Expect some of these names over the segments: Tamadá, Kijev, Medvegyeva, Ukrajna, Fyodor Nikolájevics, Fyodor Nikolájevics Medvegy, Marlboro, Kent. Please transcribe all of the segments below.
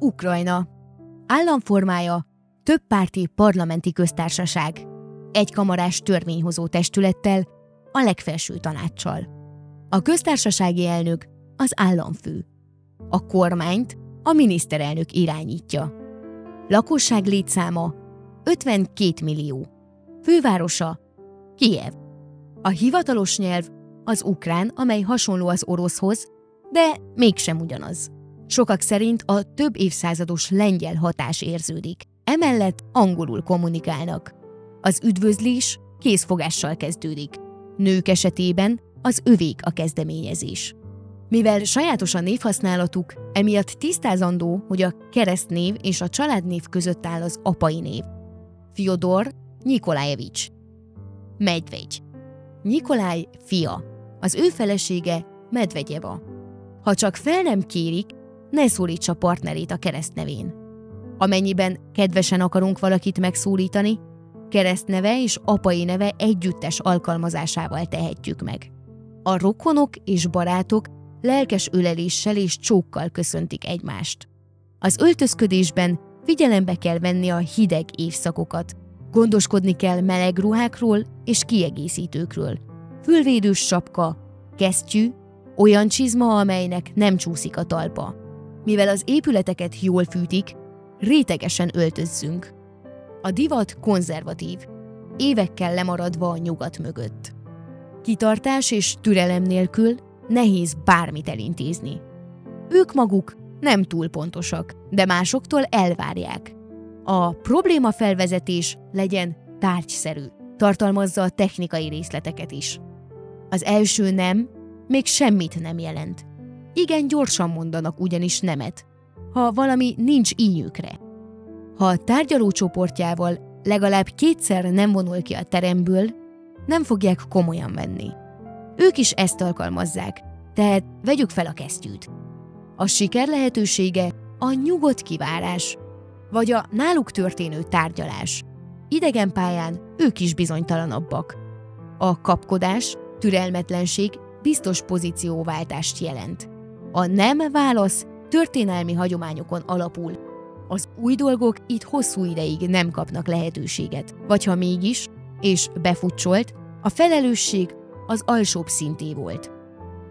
Ukrajna. Államformája többpárti parlamenti köztársaság, egykamarás törvényhozó testülettel, a legfelső tanácssal. A köztársasági elnök az államfő. A kormányt a miniszterelnök irányítja. Lakosság létszáma 52 millió. Fővárosa Kijev. A hivatalos nyelv az ukrán, amely hasonló az oroszhoz, de mégsem ugyanaz. Sokak szerint a több évszázados lengyel hatás érződik. Emellett angolul kommunikálnak. Az üdvözlés kézfogással kezdődik. Nők esetében az övék a kezdeményezés. Mivel sajátos a névhasználatuk, emiatt tisztázandó, hogy a keresztnév és a családnév között áll az apai név. Fyodor Nikolájevics. Medvegy. Nikolaj fia. Az ő felesége Medvegyeva. Ha csak fel nem kérik, ne szólítsa partnerét a keresztnevén. Amennyiben kedvesen akarunk valakit megszólítani, keresztneve és apai neve együttes alkalmazásával tehetjük meg. A rokonok és barátok lelkes öleléssel és csókkal köszöntik egymást. Az öltözködésben figyelembe kell venni a hideg évszakokat. Gondoskodni kell meleg ruhákról és kiegészítőkről. Fülvédős sapka, kesztyű, olyan csizma, amelynek nem csúszik a talpa. Mivel az épületeket jól fűtik, rétegesen öltözzünk. A divat konzervatív, évekkel lemaradva a nyugat mögött. Kitartás és türelem nélkül nehéz bármit elintézni. Ők maguk nem túl pontosak, de másoktól elvárják. A problémafelvezetés legyen tárgyszerű, tartalmazza a technikai részleteket is. Az első nem még semmit nem jelent. Igen gyorsan mondanak ugyanis nemet, ha valami nincs ínyükre. Ha a tárgyaló csoportjával legalább kétszer nem vonul ki a teremből, nem fogják komolyan venni. Ők is ezt alkalmazzák, tehát vegyük fel a kesztyűt. A siker lehetősége a nyugodt kivárás, vagy a náluk történő tárgyalás. Idegen pályán ők is bizonytalanabbak. A kapkodás, türelmetlenség biztos pozícióváltást jelent. A nem válasz történelmi hagyományokon alapul. Az új dolgok itt hosszú ideig nem kapnak lehetőséget, vagy ha mégis, és befutcsolt, a felelősség az alsóbb szinté volt.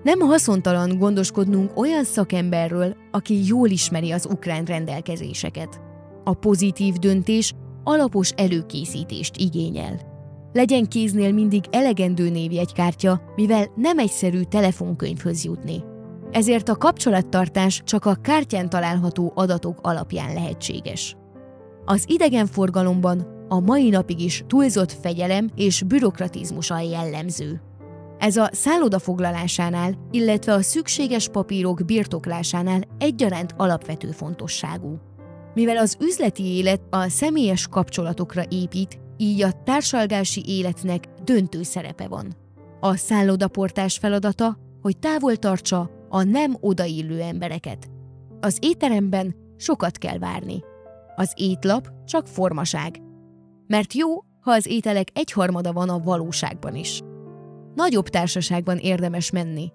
Nem haszontalan gondoskodnunk olyan szakemberről, aki jól ismeri az ukrán rendelkezéseket. A pozitív döntés alapos előkészítést igényel. Legyen kéznél mindig elegendő névjegykártya, mivel nem egyszerű telefonkönyvhöz jutni. Ezért a kapcsolattartás csak a kártyán található adatok alapján lehetséges. Az idegenforgalomban a mai napig is túlzott fegyelem és bürokratizmus a jellemző. Ez a szálloda foglalásánál, illetve a szükséges papírok birtoklásánál egyaránt alapvető fontosságú. Mivel az üzleti élet a személyes kapcsolatokra épít, így a társalgási életnek döntő szerepe van. A szállodaportás feladata, hogy távol tartsa a nem odaillő embereket. Az étteremben sokat kell várni. Az étlap csak formaság. Mert jó, ha az ételek egyharmada van a valóságban is. Nagyobb társaságban érdemes menni,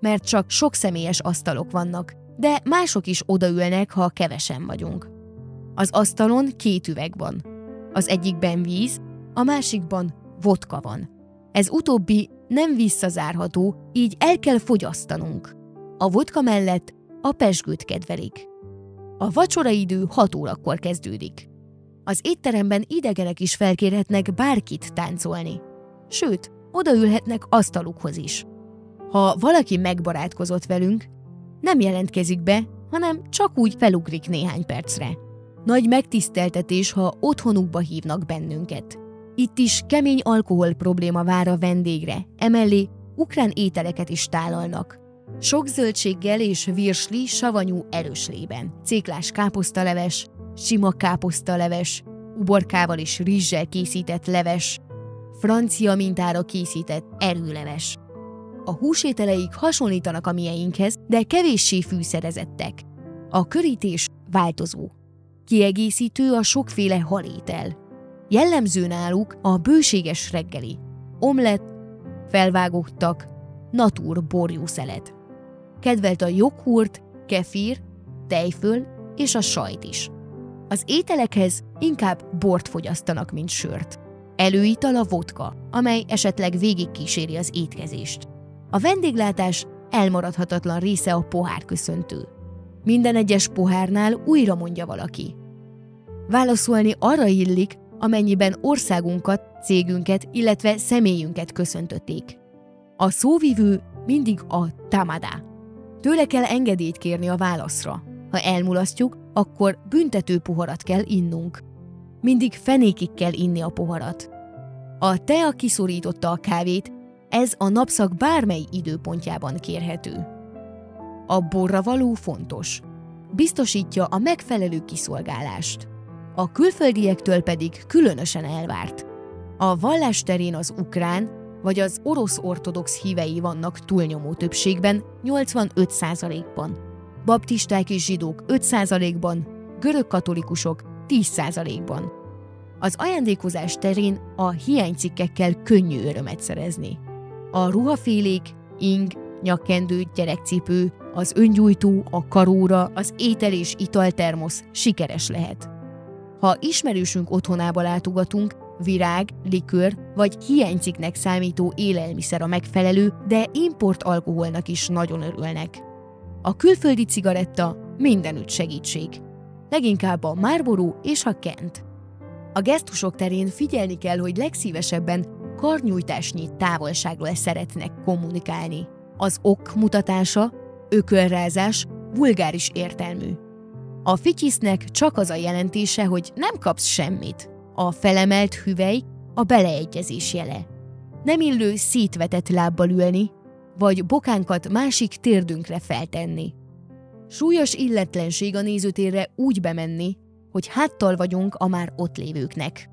mert csak sok személyes asztalok vannak, de mások is odaülnek, ha kevesen vagyunk. Az asztalon két üveg van. Az egyikben víz, a másikban vodka van. Ez utóbbi nem visszazárható, így el kell fogyasztanunk. A vodka mellett a pezsgőt kedvelik. A vacsoraidő 6 órakor kezdődik. Az étteremben idegenek is felkérhetnek bárkit táncolni. Sőt, odaülhetnek asztalukhoz is. Ha valaki megbarátkozott velünk, nem jelentkezik be, hanem csak úgy felugrik néhány percre. Nagy megtiszteltetés, ha otthonukba hívnak bennünket. Itt is kemény alkohol probléma vár a vendégre, emellé ukrán ételeket is tálalnak. Sok zöldséggel és virsli savanyú erőslében, céklás káposztaleves, sima káposztaleves, uborkával és rizssel készített leves, francia mintára készített erőleves. A húsételeik hasonlítanak a mieinkhez, de kevéssé fűszerezettek. A körítés változó. Kiegészítő a sokféle halétel. Jellemző náluk a bőséges reggeli, omlett, felvágottak, natúr borjúszelet. Kedvelt a joghurt, kefir, tejföl és a sajt is. Az ételekhez inkább bort fogyasztanak, mint sört. Előital a vodka, amely esetleg végigkíséri az étkezést. A vendéglátás elmaradhatatlan része a pohárköszöntő. Minden egyes pohárnál újra mondja valaki. Válaszolni arra illik, amennyiben országunkat, cégünket, illetve személyünket köszöntötték. A szóvivő mindig a tamadá. Tőle kell engedélyt kérni a válaszra. Ha elmulasztjuk, akkor büntető poharat kell innunk. Mindig fenékig kell inni a poharat. A tea kiszorította a kávét, ez a napszak bármely időpontjában kérhető. A borra való fontos. Biztosítja a megfelelő kiszolgálást. A külföldiektől pedig különösen elvárt. A vallás terén az ukrán vagy az orosz ortodox hívei vannak túlnyomó többségben, 85%-ban. Baptisták és zsidók 5%-ban, görögkatolikusok 10%-ban. Az ajándékozás terén a hiánycikkekkel könnyű örömet szerezni. A ruhafélék, ing, nyakkendő, gyerekcipő, az öngyújtó, a karóra, az étel- és italtermosz sikeres lehet. Ha ismerősünk otthonába látogatunk, virág, likőr vagy hiánycikknek számító élelmiszer a megfelelő, de importalkoholnak is nagyon örülnek. A külföldi cigaretta mindenütt segítség. Leginkább a Marlboro és a Kent. A gesztusok terén figyelni kell, hogy legszívesebben karnyújtásnyi távolságról szeretnek kommunikálni. Az ok mutatása, ökölrázás vulgáris értelmű. A fityisznek csak az a jelentése, hogy nem kapsz semmit. A felemelt hüvely a beleegyezés jele. Nem illő szétvetett lábbal ülni, vagy bokánkat másik térdünkre feltenni. Súlyos illetlenség a nézőtérre úgy bemenni, hogy háttal vagyunk a már ott lévőknek.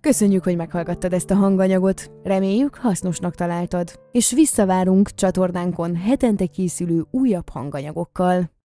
Köszönjük, hogy meghallgattad ezt a hanganyagot, reméljük hasznosnak találtad, és visszavárunk csatornánkon hetente készülő újabb hanganyagokkal.